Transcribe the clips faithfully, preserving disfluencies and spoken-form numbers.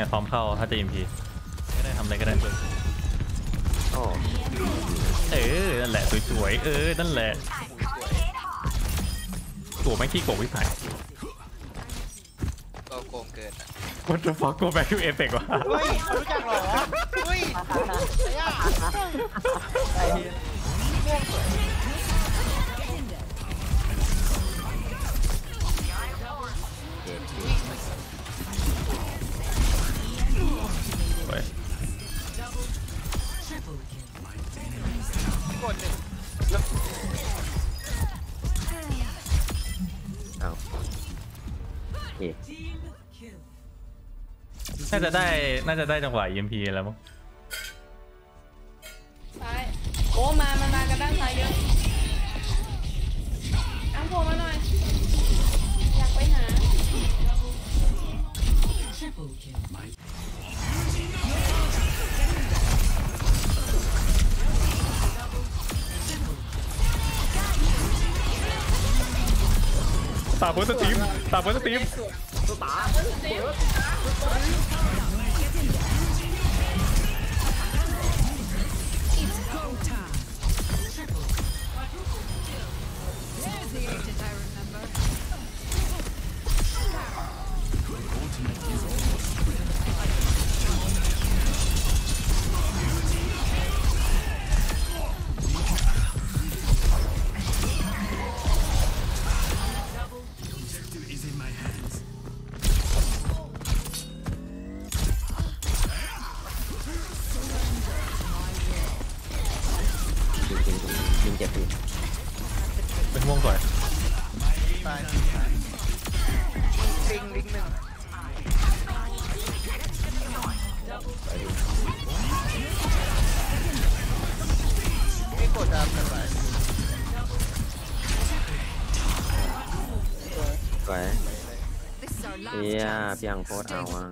เนี่ยพร้อมเข้าถ้าจะ อี เอ็ม พี ก็ได้ทำอะไรก็ได้เออนั่นแหละสวยๆเออนั่นแหละตัวแม่งขี้โกงวิสัยก็โกงเกินอ่ะ What the fuck โกงแบ็คทูเอฟเฟกต์วะเฮ้ยรู้จักหรอเฮ้ยกดหนึ่งเอาเอกน่าจะได้น่าจะได้จังหวะ อี เอ็ม พี แล้วมั้งไปโอ้มามันมากันด้านซ้ายเยอะอังโผล่มาหน่อยอยากไปหาตาบอสตีมตาบอสตีมตาเป็นม่วงก่อนลิงลิงหนึ่งไม่กดดับกันไปไปเฮียเพียงโคตรเอาอ่ะ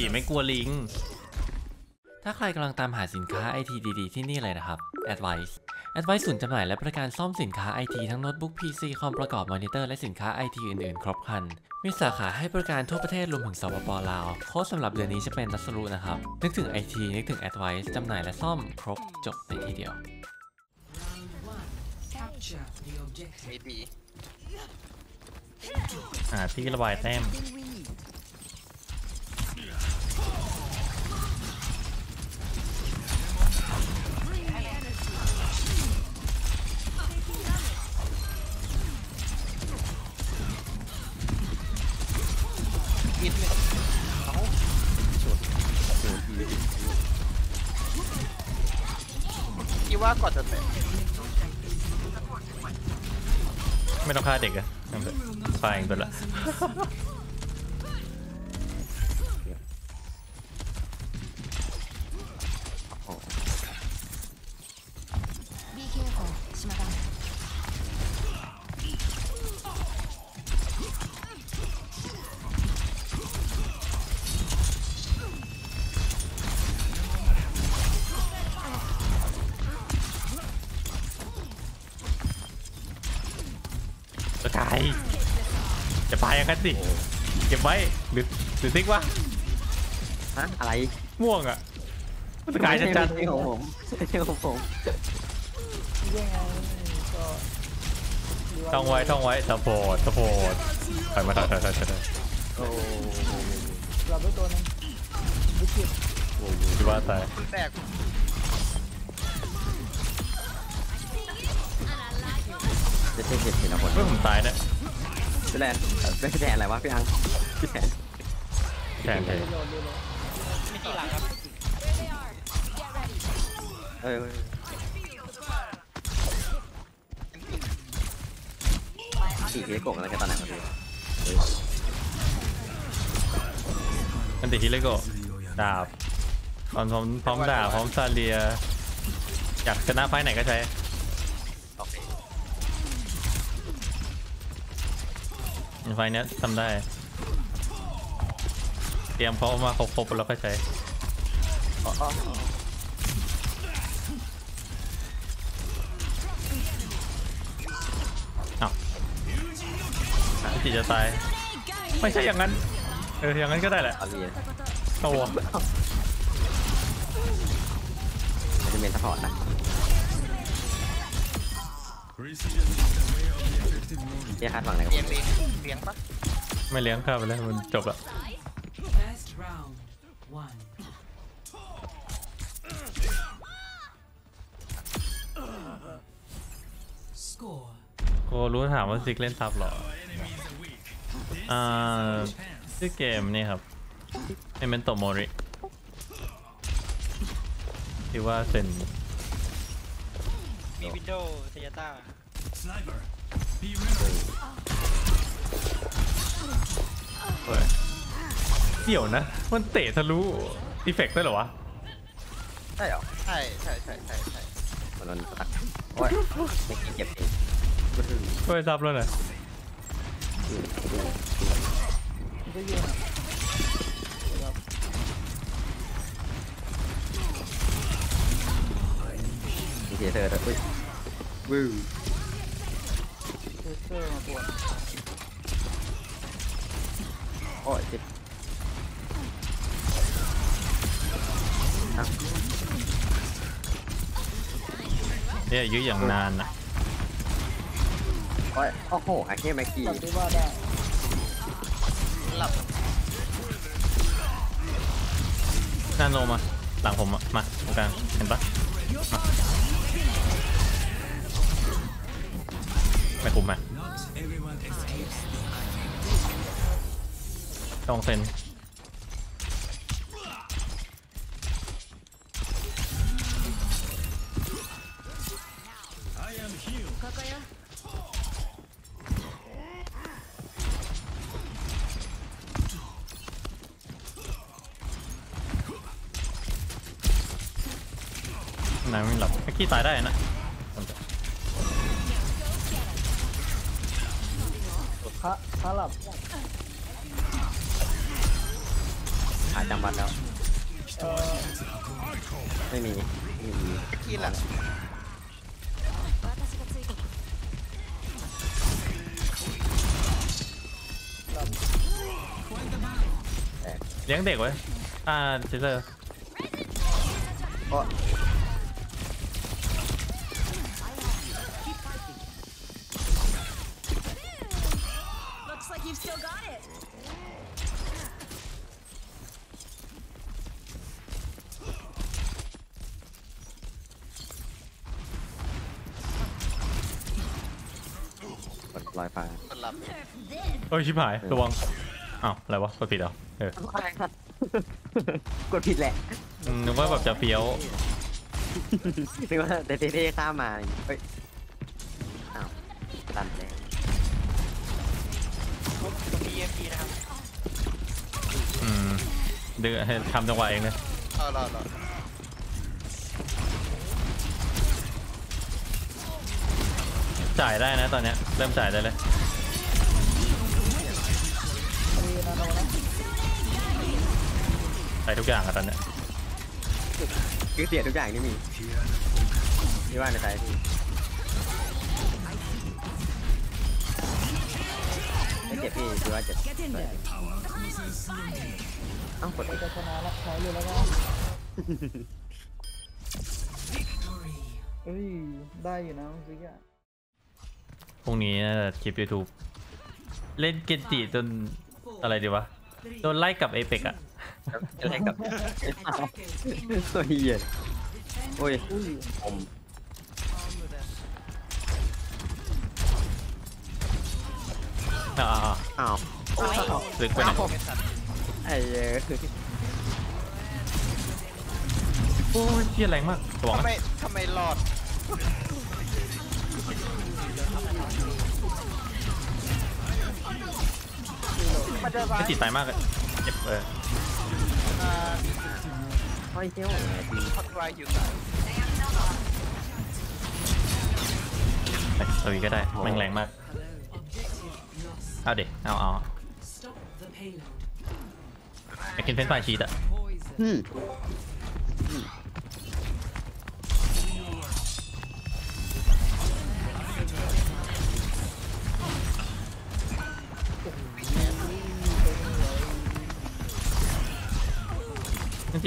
ดีไม่กลัวลิงถ้าใครกำลังตามหาสินค้าไอทีดีๆที่นี่เลยนะครับ Advice Advice ศูนย์จำหน่ายและบริการซ่อมสินค้าไอทีทั้งโน้ตบุ๊ก พี ซี คอมประกอบมอนิเตอร์และสินค้าไอทีอื่นๆครบครันมีสาขาให้บริการทั่วประเทศรวมถึงสปป.ลาวโค้ดสำหรับเดือนนี้จะเป็นดัสรุนะครับนึกถึงไอทีนึกถึง Advice จำหน่ายและซ่อมครบจบในทีเดียวหาที่ระบายแต้มคิดว่ากดจะเสร็จไม่ต้องฆ่าเด็กอะตายเองไปละจะตายจะตายยังไงสิเก็บไว้หรือหรือซิกวะฮะอะไรม่วงอ่ะจะตายจะจัดของผมไม่ใช่ของผมท่องไว้ท่องไว้สะโพดสะโพดถอยมาถอยถอยถอยถอยโอ้กลับไปตัวนึงวิกฤตโอ้ยว่าตายแตกจะเจ็บเห็นนะผมเพื่อผมตายเนี่ยพี่แดนพี่แดนอะไรวะพี่อังพี่แดนพี่แดนเลยไม่ตีหลังครับเออตีฮิเลโกะอะไรกันตอนไหนมาดูมันตีฮิเลโกะดาบพร้อมพร้อมดาบพร้อมซาเลียอยากชนะไฟไหนก็ใช้ไฟเนี้ยทำได้เตรียมพร้อมมาครบๆแล้วก็ใช้ จีจะตายไม่ใช่อย่างนั้นเอออย่างนั้นก็ได้แหละโอ้โหจะเป็นซัพพอร์ตนะเนี่ยคาดหวังอะไรกันเลี้ยงปะไม่เลี้ยงข้าไปแล้วมันจบละโอ้รู้ถามว่าซิกเล่นซับหรออ่าชื่อเกมนี่ครับไอเมนโตโมริที่ว่าเซนมีวินโดว์เซียต้าเดี๋ยวนะมันเตะทะลุอีเฟกต์ได้เหรอวะใช่หรอใช่ใช่ใช่ใช่ใช่มันมันตัดโอ้ยไม่เก็บเองช่วยซับเลยหน่อยเจเธอเฮ้ยวู้เจเธอมาปวดโอ้ยเจ็บเนี่ยยื้ออย่างนานนะโอ้ยโอ้โหไอ้เหี้ยแม็กกี้หลับนาโนมาหลังผมมาตรงกลางเห็นปะไม่คุ้มอ่ะต้องเซ็นนายไม่หลับแม็กกี้ตายได้นะพระพระหลับหายจำบัตรแล้วไม่มีไม่มีแม็กกี้หลับเลี้ยงเด็กไว้อ่าเจเจอลอยฟ้าเอ้ยชิบหายระวังอ้าวอะไรวะกดผิดเหรอเออกดผิดแหละนึกว่าแบบจะเฟี้ยวนึกว่าเตเต้ข้ามมาเฮ้ยอ้าวตันเลยตรงนี้เอ็มพีนะครับอืมเดือดทำจังหวะเองเลยเอาล่ะล่ะจ่ายได้นะตอนนี้เริ่มจ่ายได้เลยใส่ทุกอย่างอะตอนนี้คือเสียทุกอย่างนี่มีนี่ว่าในใจพี่ไม่เจ็บพี่คือว่าเจ็บต้องกดให้ชนะแล้วใช้เลยแล้วก็เฮ้ยได้อยู่นะซิกอะพรุ่งนี้นะคลิป YouTube เล่นเกนจิจนอะไรดีวะโดนไล่กับเอพิกอะไล่กับตัวเหี้ยโอ้ยผมอ้าวอ้าวลึกไปนะไอ้เออโอ้ยเหี้ยแรงมากทำไมทำไมหลอดไม่ติดตายมากเลยเจ็บเลยไฟเซลพัดไฟอยู่ไหนตัวนี้ก็ได้แม่งแรงมากเอาเด็กเอาเอาไอ้กินเฟนไฟชีตอ่ะ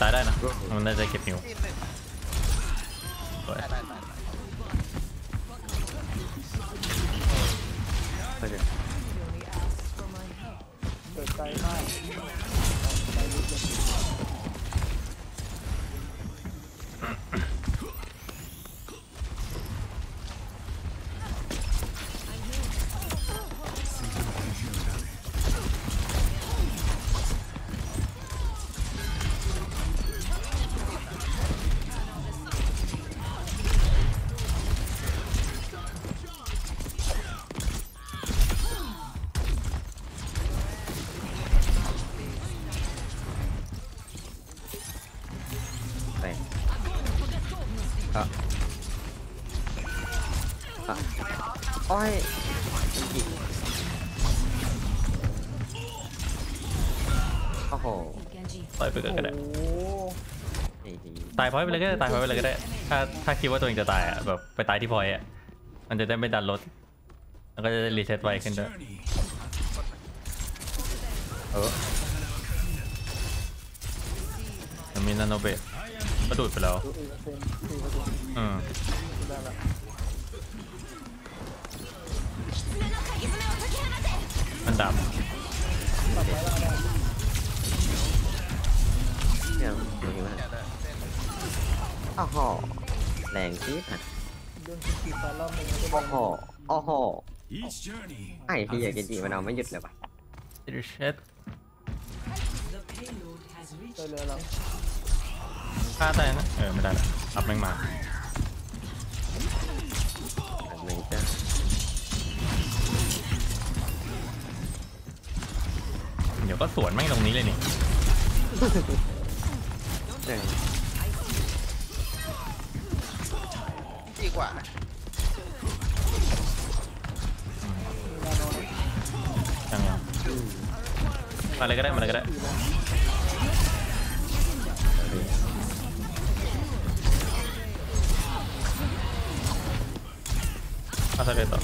ตายได้นะมันน่าจะเก็บนิวไปเลยเปิดใจมากอ้อยโอ้โหตายไปก็ได้ตายพอยไปเลยก็ได้ตายพอยไปเลยก็ได้ถ้าถ้าคิดว่าตัวเองจะตายอ่ะแบบไปตายที่พอยอ่ะมันจะได้ไม่ดันรถแล้วก็จะรีเซ็ตไวขึ้นด้วยเออมีนาโนเบทก็ดูดไปแล้วอืมมันดับเนี่ยมันอยู่นะอ้าวห่อแรงจี๊ดอ่ะอ้าวห่ออ้าวห่อไอ้พี่อยากกินจีมันเอาไม่หยุดเลยป่ะดิเช็ดฆ่าได้นะเออไม่ได้ละอัพแม่งมาเดี๋ยวก็สวนแม่งตรงนี้เลยนี่ดีกว่าจังเลยมาเลยก็ได้มาเลยก็ได้มาซะเลยต่อ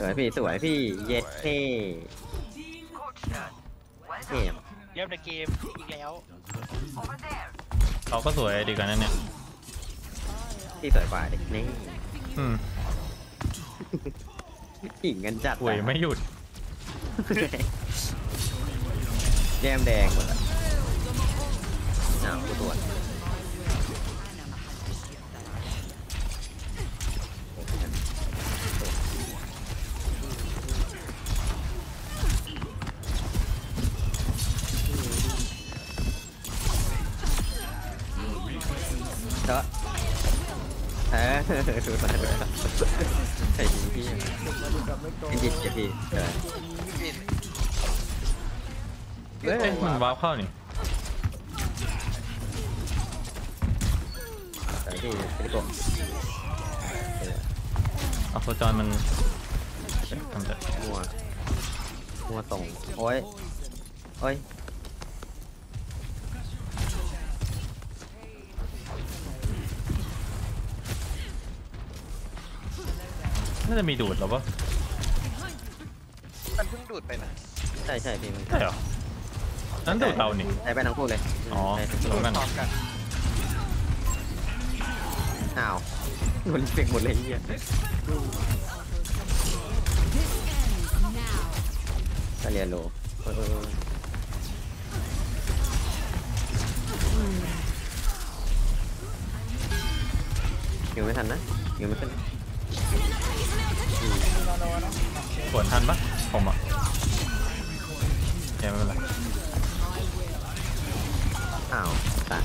สวยพี่สวยพี่เย็ดเท่เยี่ยมเยี่ยมในเกมอีกแล้วเขาก็สวยดีกว่านั่นเนี่ยที่สวยกว่าเด็กนี่อืมหิ่งกันจัดสวยไม่หยุดแก้มแดงหมดอ่ะหนาวกูตัวเออดูไปเลยใส่ยิงพี่ยิงเจ็บพี่เฮ้ยมันว้าวเข้านี่ใส่พี่ไปดิโก้เอาโฟจอนมันทำจากหัวหัวตรงโอ้ยโอ้ยน่าจะมีดูดหรอปะมันเพิ่งดูดไปนะใช่ใช่พี่มันใช่หรอนั่นดูดเรานี่ใช่ไปทั้งคู่เลยอ๋อดูดกันอ้าวโดนเจ็บหมดเลยเหี้ยตาเลียโลอยู่ไม่ทันนะอยู่ไม่ทันปวดทันปะผมอ่ะยังไม่เป็นไรอ้าวตาย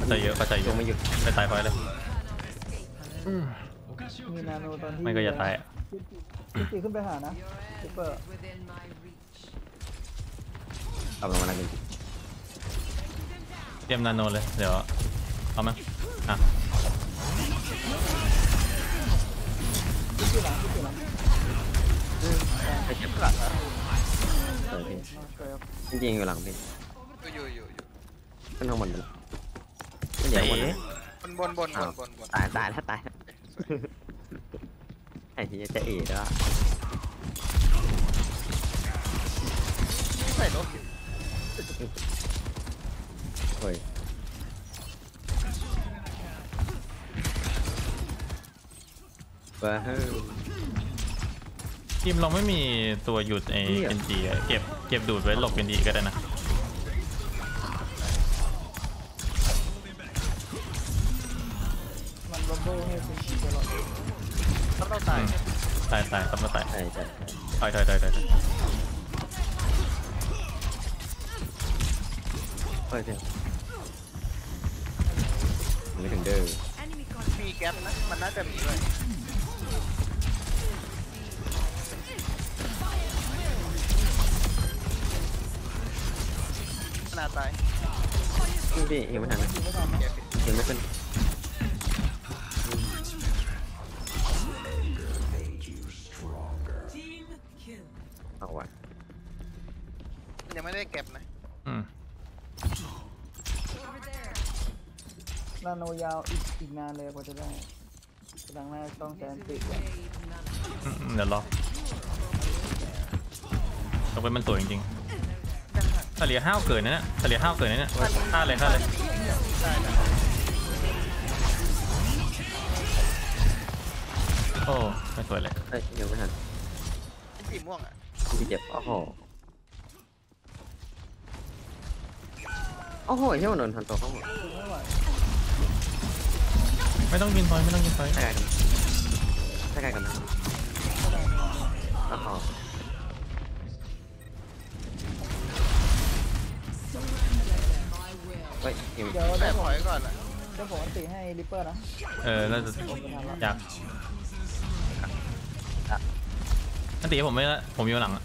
ก็ใจเยอะก็ใจเยอะไม่หยุดไม่ตายพอยเลยไม่ก็อย่าตายอ่ะตีขึ้นไปหานะซุปเปอร์เอาลงมาแล้วกันเตรียมนาโนเลยเดี๋ยวเอาไหมอ่ะไปเก็บหลังนะจริงจริงอยู่หลังพี่อยู่อยู่อยู่มันทั้งหมดเลยเดี๋ยวหมดเลยบนบนบนบนบนตายตายถ้าตายไอ้ที่จะเอ๋แล้วใส่รถ play.ทีมเราไม่มีตัวหยุดไอ้เอ็นจีเก็บเก็บดูดไว้หลบเอ็นจีก็ได้นะมันบับเบิ้ลให้เป็นชีตลอดต้องเราตายตายตายต้องเราตายตายตายตายตายไปเถอะไม่ถึงเด้อมีแก๊ปนะมันน่าจะมีเลยขนาดตายพี่ยังไม่ทันนะยังไม่เป็นเอาวะยังไม่ได้เก็บนะนาโนยาวอีกอีกนานเลยกว่าจะได้กำลังน่าต้องแสนติดเดี๋ยวรอต้องเป็นมันสวยจริงทะเลห้าวเกินนะเนี่ยทะเลห้าวเกินนะเนี่ยฆ่าเลยฆ่าเลยโอ้ไม่สวยเลยเดี๋ยวไม่ทันสีม่วงอ่ะสีเจ็บโอ้โหโอ้โหเที่ยวนอนทันตัวเขาหมดไม่ต้องกินไฟไม่ต้องกินไฟใกล้กันใกล้กันนะโอ้โหเดี๋ยวแต่ถอยก่อนนะเดี๋ยวผมตีให้ริปเปอร์นะเออแล้วจะอยากอันตีผมไม่ละผมอยู่หลังอ่ะ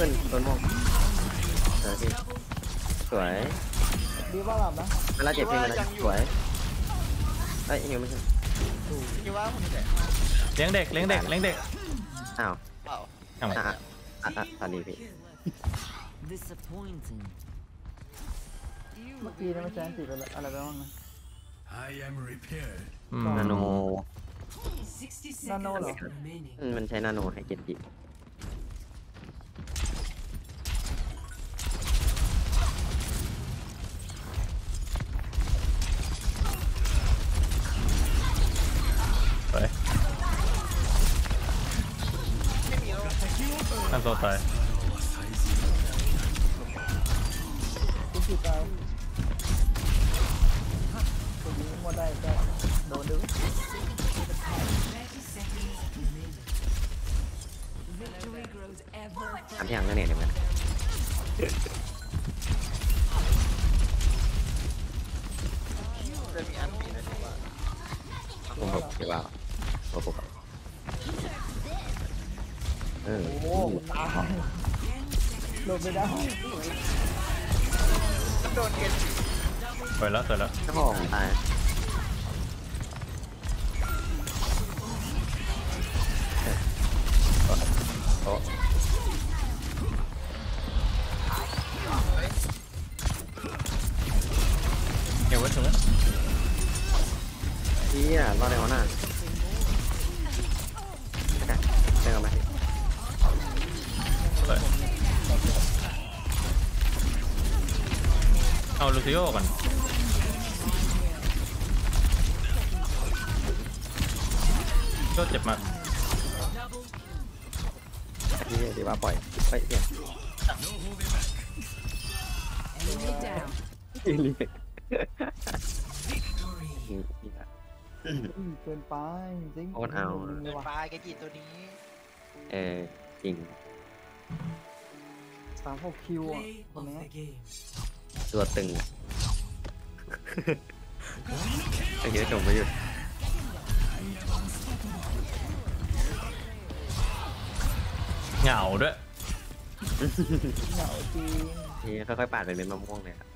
ขึ้นต้นมงสวยสวยดีว่าหลับนะมันละเจ็บเพลงมันละสวยไอ้ยังไม่ใช่เลี้ยงเด็กเลี้ยงเด็กเลี้ยงเด็กอ้าวทำไมอ่ะอ่ะพอดีพี่เมื่อกี้เราใช้ติดอะไรไปบ้างนะนาโนนาโนเหรอมันใช้นาโนให้เก็บจิตไปนั่นตัวตายหมดได้ก็โดนดึงทำอย่างนั้นเนี่ยเดี๋ยวมันจะมีอันปีนะที่ว่าผมบอกเดี๋ยวว่าผมบอกเออโอ้โดนไม่ได้โดนเก็บเสร็จแล้วเสร็จแล้วจะบอกตายโอ้เดี๋ยวไว้ตรงนั้นนี่อ่ะรอได้หัวหน้าเจอกันไหมเอาลูซิโอก่อนก็เจ็บมากดีว่าปล่อยไปเดี๋ยวอีลิกเกินไปจริงโอนเอาเกินไปกระจิตตัวนี้เออจริงสามหกคิวอ่ะคนนี้ตัวตึงไอ้เหี้ยจงไม่หยุดเหงาด้วยเหงาจริงนี่ค่อยๆปาดไปเป็นมะม่วงเลยครับ